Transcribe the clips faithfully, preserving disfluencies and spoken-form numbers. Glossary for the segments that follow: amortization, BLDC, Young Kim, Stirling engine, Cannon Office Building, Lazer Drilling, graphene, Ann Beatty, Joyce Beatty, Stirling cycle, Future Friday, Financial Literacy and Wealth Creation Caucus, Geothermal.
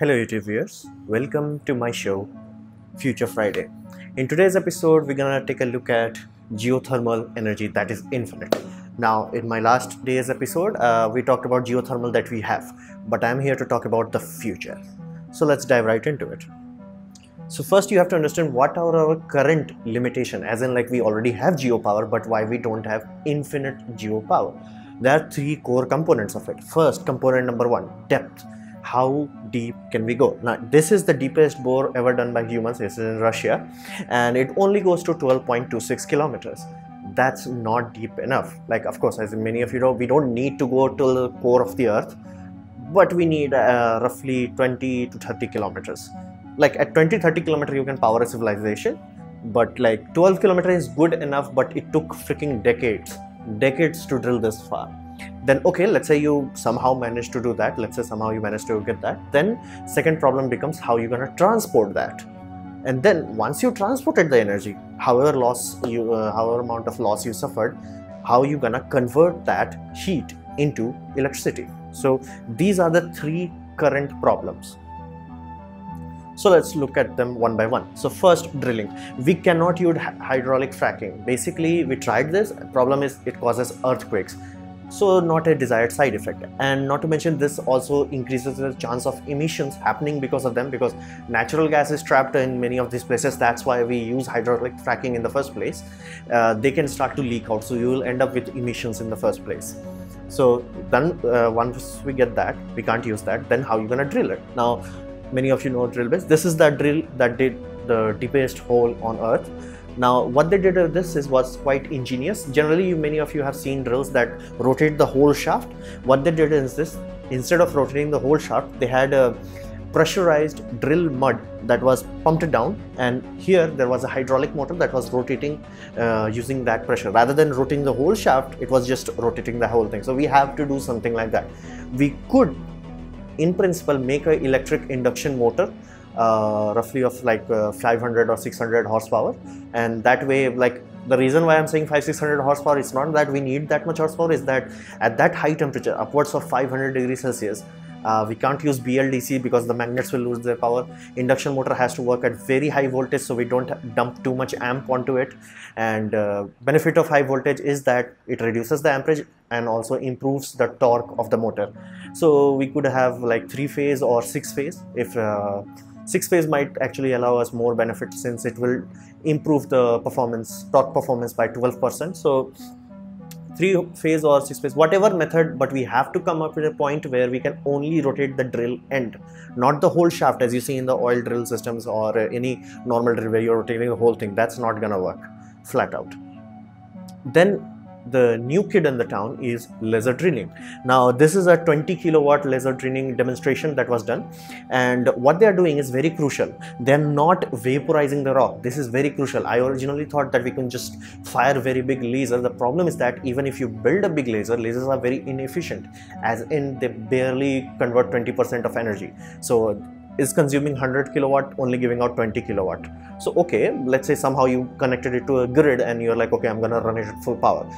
Hello YouTube viewers, welcome to my show Future Friday. In today's episode we're gonna take a look at geothermal energy that is infinite. Now in my last day's episode uh, we talked about geothermal that we have, but I'm here to talk about the future. So let's dive right into it. So first you have to understand what are our current limitation, as in like we already have geopower but why we don't have infinite geopower. There are three core components of it. First component number one, depth. How deep can we go? Now this is the deepest bore ever done by humans. This is in Russia and it only goes to twelve point two six kilometers. That's not deep enough. Like of course, as many of you know, we don't need to go till the core of the earth, but we need uh, roughly twenty to thirty kilometers. Like at twenty to thirty kilometers you can power a civilization, but like twelve kilometers is good enough, but it took freaking decades decades to drill this far. Then okay, let's say you somehow manage to do that, let's say somehow you manage to get that, then second problem becomes how you're gonna transport that. And then once you transported the energy, however loss you uh, however amount of loss you suffered, how you gonna convert that heat into electricity. So these are the three current problems. So let's look at them one by one. So first, drilling. We cannot use hydraulic fracking. Basically we tried this, problem is it causes earthquakes. So not a desired side effect, and not to mention this also increases the chance of emissions happening because of them, because natural gas is trapped in many of these places. That's why we use hydraulic fracking in the first place. Uh, they can start to leak out, so you will end up with emissions in the first place. So then uh, once we get that, we can't use that, then how are you gonna drill it? Now many of you know drill bits. This is that drill that did the deepest hole on earth. Now what they did with this is was quite ingenious. Generally you, many of you have seen drills that rotate the whole shaft. What they did is this, instead of rotating the whole shaft, they had a pressurized drill mud that was pumped down, and here there was a hydraulic motor that was rotating uh, using that pressure. Rather than rotating the whole shaft, it was just rotating the whole thing. So we have to do something like that. We could in principle make an electric induction motor uh, roughly of like uh, five hundred or six hundred horsepower, and that way, like the reason why I'm saying five hundred six hundred horsepower is not that we need that much horsepower, is that at that high temperature upwards of five hundred degrees Celsius uh, we can't use B L D C because the magnets will lose their power. Induction motor has to work at very high voltage, so we don't dump too much amp onto it, and uh, benefit of high voltage is that it reduces the amperage and also improves the torque of the motor. So we could have like three phase or six phase. If uh, six phase might actually allow us more benefit, since it will improve the performance, torque performance by twelve percent. So three phase or six phase, whatever method, but we have to come up with a point where we can only rotate the drill end, not the whole shaft, as you see in the oil drill systems or any normal drill where you're rotating the whole thing. That's not gonna work flat out. Then the new kid in the town is laser drilling. Now this is a twenty kilowatt laser drilling demonstration that was done, and what they are doing is very crucial. They are not vaporizing the rock. This is very crucial. I originally thought that we can just fire very big laser. The problem is that even if you build a big laser, lasers are very inefficient, as in they barely convert twenty percent of energy. So is consuming one hundred kilowatt, only giving out twenty kilowatt. So okay, let's say somehow you connected it to a grid and you're like, okay, I'm gonna run it at full power.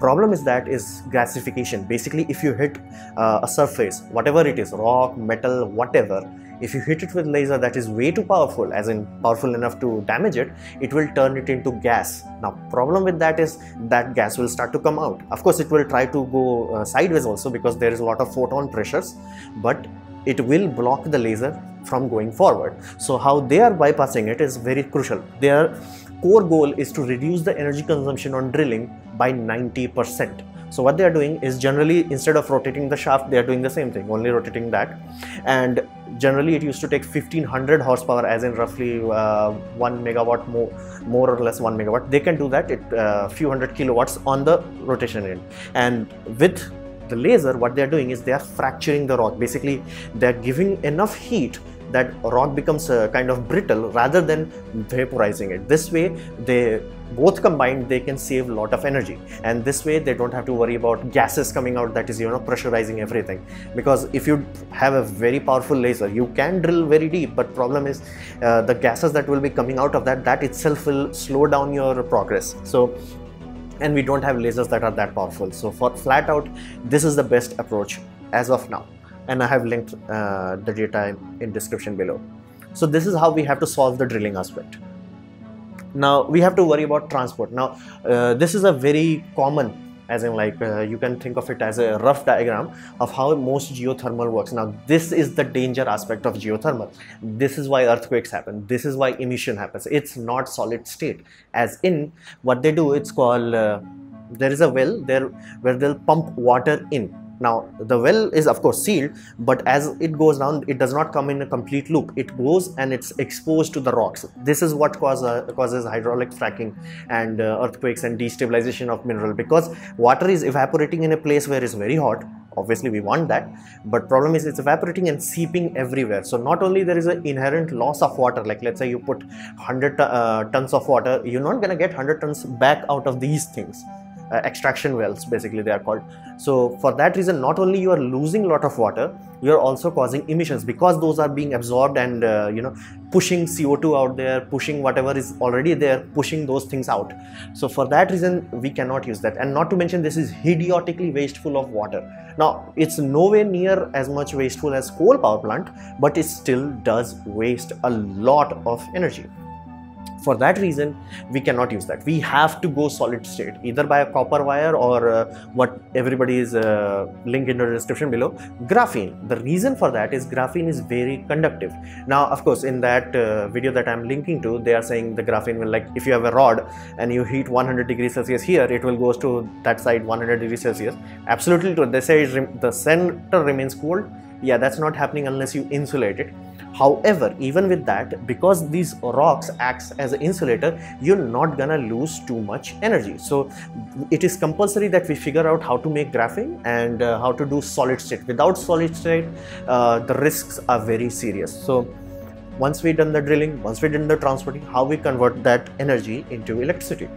Problem is that is gasification. Basically if you hit uh, a surface, whatever it is, rock, metal, whatever, if you hit it with laser that is way too powerful, as in powerful enough to damage it, it will turn it into gas. Now problem with that is that gas will start to come out. Of course it will try to go uh, sideways also, because there is a lot of photon pressures, but it will block the laser from going forward. So how they are bypassing it is very crucial. Their core goal is to reduce the energy consumption on drilling by ninety percent. So what they are doing is, generally instead of rotating the shaft, they are doing the same thing, only rotating that. And generally it used to take fifteen hundred horsepower, as in roughly uh, one megawatt, more, more or less one megawatt. They can do that at a uh, few hundred kilowatts on the rotation end. And with the laser, what they are doing is they are fracturing the rock. Basically they are giving enough heat that rock becomes a kind of brittle, rather than vaporizing it. This way they both combined, they can save a lot of energy, and this way they don't have to worry about gases coming out, that is, you know, pressurizing everything. Because if you have a very powerful laser, you can drill very deep, but problem is uh, the gases that will be coming out of that that itself will slow down your progress. So, and we don't have lasers that are that powerful. So for flat out, this is the best approach as of now. and I have linked uh, the data in description below. So this is how we have to solve the drilling aspect. Now we have to worry about transport. Now uh, this is a very common, as in like uh, you can think of it as a rough diagram of how most geothermal works. Now this is the danger aspect of geothermal. This is why earthquakes happen. This is why emission happens. It's not solid state, as in what they do, it's called uh, there is a well there where they'll pump water in. Now the well is of course sealed, but as it goes down it does not come in a complete loop. It goes and it's exposed to the rocks. This is what cause, uh, causes hydraulic fracking and uh, earthquakes and destabilization of mineral, because water is evaporating in a place where it's very hot. Obviously we want that, but problem is it's evaporating and seeping everywhere. So not only there is an inherent loss of water, like let's say you put one hundred uh, tons of water, you're not gonna get one hundred tons back out of these things. Uh, extraction wells, basically they are called. So for that reason, not only you are losing a lot of water, you are also causing emissions, because those are being absorbed and uh, you know, pushing C O two out there, pushing whatever is already there, pushing those things out. So for that reason we cannot use that. And not to mention, this is idiotically wasteful of water. Now it's nowhere near as much wasteful as coal power plant, but it still does waste a lot of energy. For that reason, we cannot use that. We have to go solid state, either by a copper wire or uh, what everybody is uh, linked in the description below, graphene. The reason for that is graphene is very conductive. Now, of course, in that uh, video that I'm linking to, they are saying the graphene will, like, if you have a rod and you heat one hundred degrees Celsius here, it will goes to that side one hundred degrees Celsius. Absolutely true. They say the center remains cold. Yeah, that's not happening unless you insulate it. However, even with that, because these rocks acts as an insulator, you're not gonna lose too much energy. So it is compulsory that we figure out how to make graphene and uh, how to do solid state. Without solid state, uh, the risks are very serious. So once we've done the drilling, once we've done the transporting, how we convert that energy into electricity.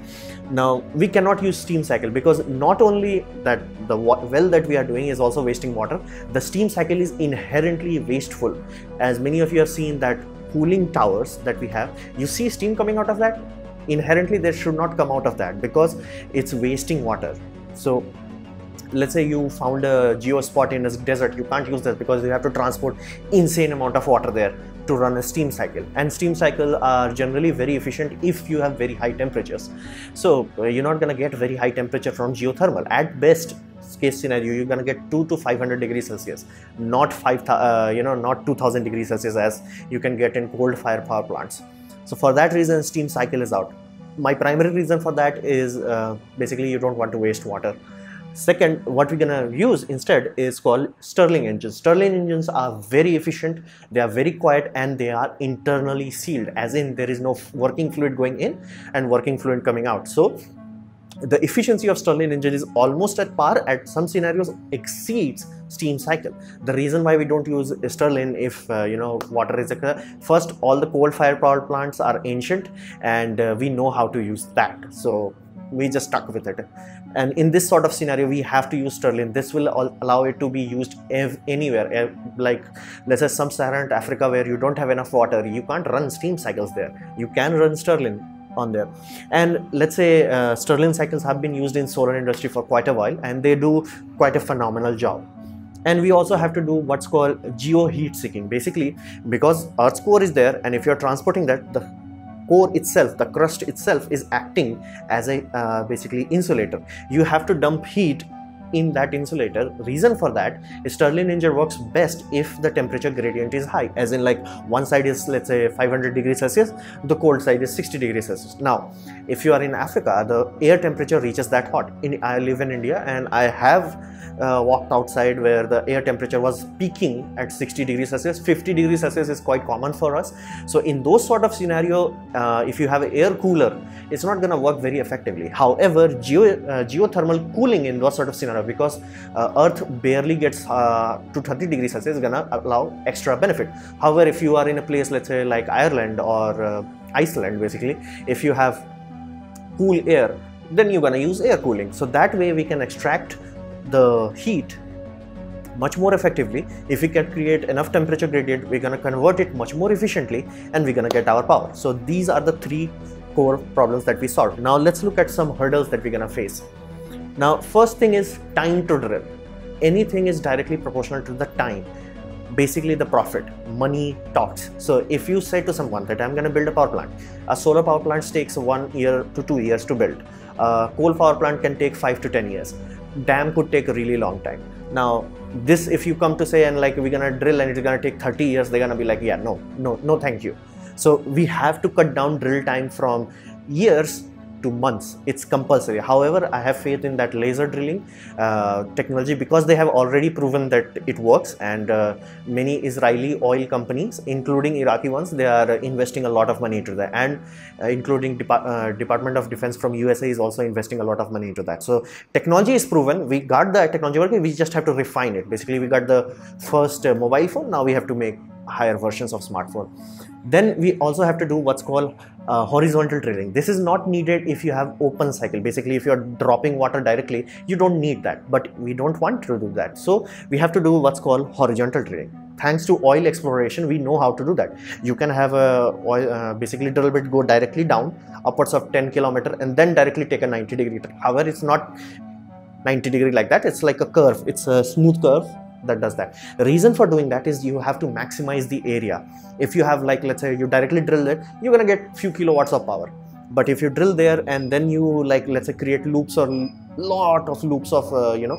Now we cannot use steam cycle, because not only that the well that we are doing is also wasting water, the steam cycle is inherently wasteful. As many of you have seen that cooling towers that we have, you see steam coming out of that. Inherently there should not come out of that, because it's wasting water. So let's say you found a geospot in a desert, you can't use that because you have to transport insane amount of water there to run a steam cycle, and steam cycles are generally very efficient if you have very high temperatures. So uh, you're not gonna get very high temperature from geothermal. At best case scenario, you're gonna get two to five hundred degrees Celsius, not five uh, you know not two thousand degrees Celsius as you can get in coal fire power plants. So for that reason, steam cycle is out. My primary reason for that is uh, basically you don't want to waste water. Second, what we're gonna use instead is called Stirling engines. Stirling engines are very efficient, they are very quiet, and they are internally sealed, as in there is no working fluid going in and working fluid coming out. So the efficiency of Stirling engine is almost at par, at some scenarios exceeds steam cycle. The reason why we don't use Stirling, if uh, you know water is a, first, all the coal fire power plants are ancient and uh, we know how to use that. So we just stuck with it, and in this sort of scenario we have to use Stirling. This will allow it to be used anywhere, like let's say sub-Saharan Africa where you don't have enough water, you can't run steam cycles there, you can run Stirling on there. And let's say uh, Stirling cycles have been used in solar industry for quite a while, and they do quite a phenomenal job. And we also have to do what's called geoheat seeking, basically because Earth's core is there, and if you're transporting that, the core itself, the crust itself, is acting as a uh, basically insulator. You have to dump heat in that insulator. Reason for that is Stirling engine works best if the temperature gradient is high, as in like one side is let's say five hundred degrees Celsius, the cold side is sixty degrees Celsius. Now if you are in Africa, the air temperature reaches that hot. In, I live in India, and I have uh, walked outside where the air temperature was peaking at sixty degrees Celsius. fifty degrees Celsius is quite common for us. So in those sort of scenario, uh, if you have an air cooler, it's not going to work very effectively. However, geo, uh, geothermal cooling in those sort of scenario, because uh, Earth barely gets uh, to thirty degrees Celsius, is gonna allow extra benefit. However, if you are in a place let's say like Ireland or uh, Iceland, basically if you have cool air, then you're gonna use air cooling. So that way we can extract the heat much more effectively. If we can create enough temperature gradient, we're gonna convert it much more efficiently, and we're gonna get our power. So these are the three core problems that we solved. Now let's look at some hurdles that we're gonna face. Now first thing is time to drill. anything is directly proportional to the time. Basically the profit, money talks. So if you say to someone that I'm going to build a power plant, a solar power plant takes one year to two years to build. Uh, coal power plant can take five to ten years. Dam could take a really long time. Now this, if you come to say and like we're going to drill and it's going to take thirty years, they're going to be like, yeah, no, no, no, thank you. So we have to cut down drill time from years to months. It's compulsory. However, I have faith in that laser drilling uh, technology because they have already proven that it works, and uh, many Israeli oil companies, including Iraqi ones, they are investing a lot of money into that, and uh, including Depa uh, Department of Defense from U S A is also investing a lot of money into that. So technology is proven. We got the technology working, we just have to refine it. Basically, we got the first uh, mobile phone, now we have to make higher versions of smartphone. Then we also have to do what's called uh, horizontal drilling. This is not needed if you have open cycle. Basically, if you're dropping water directly, you don't need that, but we don't want to do that. So we have to do what's called horizontal drilling. Thanks to oil exploration, we know how to do that. You can have a oil, uh, basically drill bit go directly down upwards of ten kilometers and then directly take a ninety degree turn. However, it's not ninety degree like that. It's like a curve. It's a smooth curve that does that. The reason for doing that is you have to maximize the area. If you have, like, let's say you directly drill it, you're gonna get few kilowatts of power. But if you drill there and then you, like, let's say create loops or lot of loops of uh, you know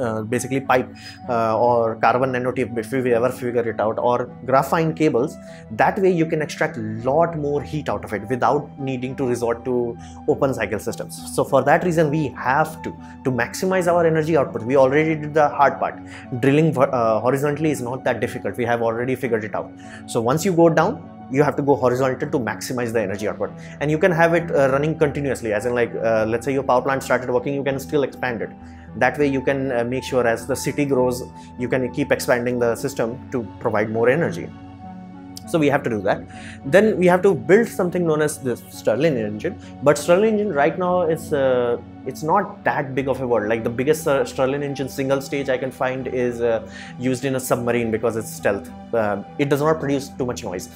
uh, basically pipe uh, or carbon nanotube, if we ever figure it out, or graphene cables, that way you can extract lot more heat out of it without needing to resort to open cycle systems. So for that reason, we have to to maximize our energy output. We already did the hard part. Drilling uh, horizontally is not that difficult. We have already figured it out. So once you go down, you have to go horizontal to maximize the energy output, and you can have it uh, running continuously, as in, like, uh, let's say your power plant started working, you can still expand it. That way you can uh, make sure as the city grows, you can keep expanding the system to provide more energy. So we have to do that. Then we have to build something known as the Stirling engine. But Stirling engine right now is uh, it's not that big of a word. Like, the biggest uh, Stirling engine single stage I can find is uh, used in a submarine because it's stealth. Uh, it does not produce too much noise.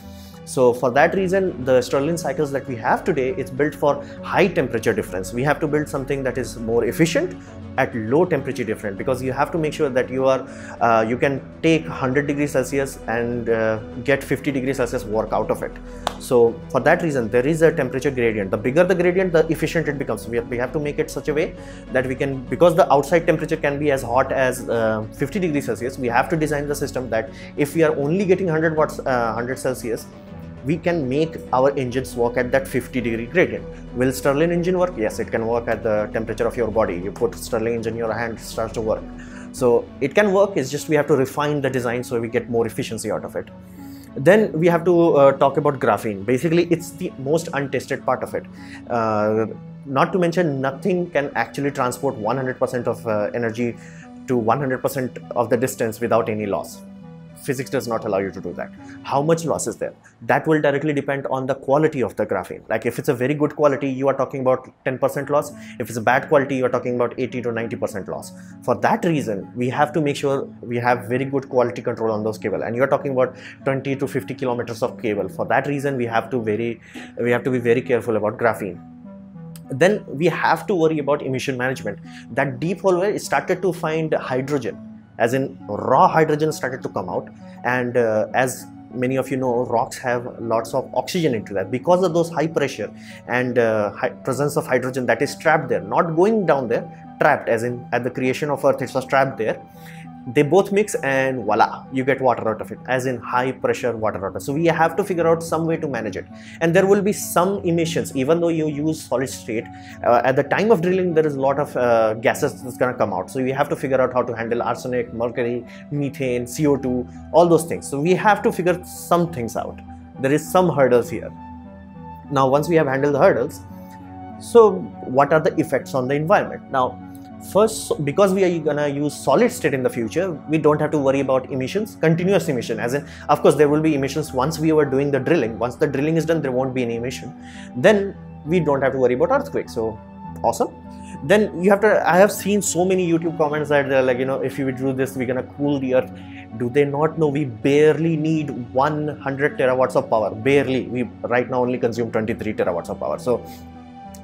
So for that reason, the Stirling cycles that we have today, it's built for high temperature difference. We have to build something that is more efficient at low temperature difference, because you have to make sure that you are uh, you can take one hundred degrees Celsius and uh, get fifty degrees Celsius work out of it. So for that reason, there is a temperature gradient. The bigger the gradient, the efficient it becomes. We have, we have to make it such a way that we can, because the outside temperature can be as hot as uh, fifty degrees Celsius, we have to design the system that if we are only getting one hundred watts, uh, one hundred Celsius, we can make our engines work at that fifty degree gradient. Will Stirling engine work? Yes, it can work at the temperature of your body. You put Stirling engine in your hand, it starts to work. So it can work, it's just we have to refine the design so we get more efficiency out of it. Then we have to uh, talk about graphene. Basically, it's the most untested part of it. Uh, not to mention, nothing can actually transport one hundred percent of uh, energy to one hundred percent of the distance without any loss. Physics does not allow you to do that. How much loss is there? That will directly depend on the quality of the graphene. Like, if it's a very good quality, you are talking about ten percent loss. If it's a bad quality, you are talking about eighty to ninety percent loss. For that reason, we have to make sure we have very good quality control on those cables. And you are talking about twenty to fifty kilometers of cable. For that reason, we have to very, we have to be very careful about graphene. Then we have to worry about emission management. That deep hole where it started to find hydrogen, as in raw hydrogen started to come out, and uh, as many of you know, rocks have lots of oxygen into that. Because of those high pressure and uh, high presence of hydrogen that is trapped there, not going down there, trapped, as in at the creation of Earth it was trapped there, they both mix and voila, you get water out of it, as in high pressure water out of it. So we have to figure out some way to manage it, and there will be some emissions. Even though you use solid state, uh, at the time of drilling there is a lot of uh, gases that's going to come out. So we have to figure out how to handle arsenic, mercury, methane, C O two, all those things. So we have to figure some things out. There is some hurdles here. Now once we have handled the hurdles, so what are the effects on the environment? Now first, because we are gonna use solid state in the future, we don't have to worry about emissions, continuous emission, as in, of course there will be emissions once we were doing the drilling. Once the drilling is done, there won't be any emission. Then we don't have to worry about earthquakes. So awesome. Then you have to, I have seen so many YouTube comments that they're like, you know, if we do this, we're gonna cool the earth. Do they not know we barely need one hundred terawatts of power? Barely. We right now only consume twenty-three terawatts of power. So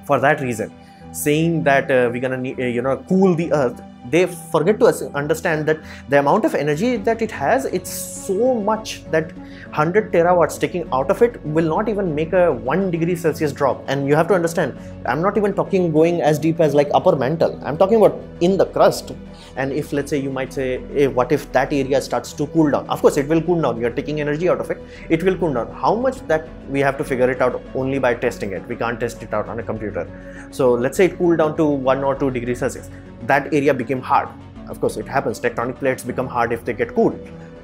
for that reason, saying that uh, we're gonna uh, you know cool the earth they forget to understand that the amount of energy that it has, it's so much that one hundred terawatts taking out of it will not even make a one degree Celsius drop. And you have to understand, I'm not even talking going as deep as like upper mantle, I'm talking about in the crust. And if, let's say, you might say, hey, what if that area starts to cool down? Of course it will cool down, you're taking energy out of it, it will cool down. How much, that we have to figure it out only by testing it. We can't test it out on a computer. So let's say it cooled down to one or two degrees Celsius, that area became hard. Of course it happens, tectonic plates become hard if they get cooled.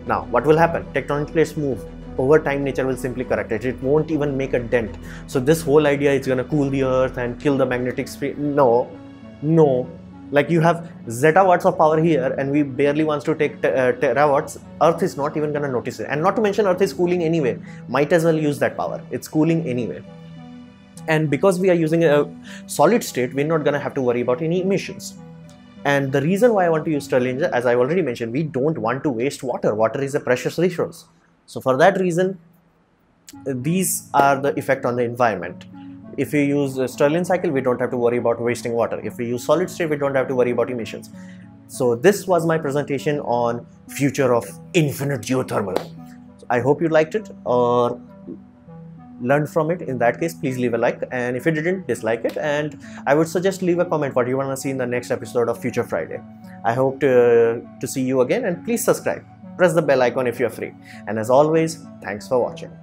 Now what will happen? Tectonic plates move. Over time nature will simply correct it, it won't even make a dent. So this whole idea is going to cool the earth and kill the magnetic field, no, no. Like, you have zeta watts of power here and we barely wants to take te uh, terawatts, earth is not even going to notice it. And not to mention, earth is cooling anyway, might as well use that power, it's cooling anyway. And because we are using a solid state, we're not going to have to worry about any emissions. And the reason why I want to use Stirling engine, as I already mentioned, we don't want to waste water. Water is a precious resource. So for that reason, these are the effect on the environment. If we use a Stirling cycle, we don't have to worry about wasting water. If we use solid state, we don't have to worry about emissions. So this was my presentation on future of infinite geothermal. So I hope you liked it or learned from it. In that case, please leave a like, and if you didn't, dislike it. And I would suggest leave a comment what you want to see in the next episode of Future Friday. I hope to, to see you again, and please subscribe. Press the bell icon if you're free. And as always, thanks for watching.